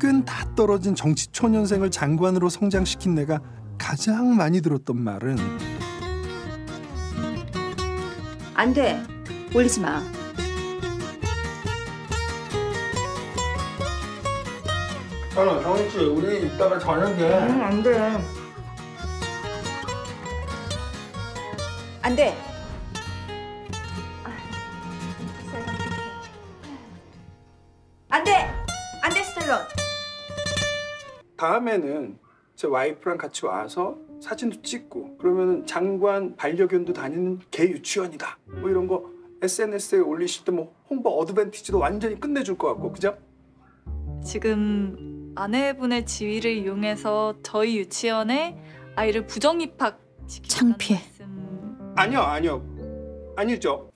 끈 다 떨어진 정치초년생을 장관으로 성장시킨 내가 가장 많이 들었던 말은 안 돼. 올리지 마. 아니, 정희씨, 우리 이따가 저녁에. 안 돼. 안 돼. 안 돼. 안 돼, 스텔론. 다음에는 제 와이프랑 같이 와서 사진도 찍고 그러면 장관 반려견도 다니는 개 유치원이다. 뭐 이런 거 SNS에 올리실 때 뭐 홍보 어드밴티지도 완전히 끝내줄 것 같고, 그죠? 지금 아내분의 지위를 이용해서 저희 유치원에 아이를 부정 입학시키는 창피해. 말씀... 아니요. 아니죠.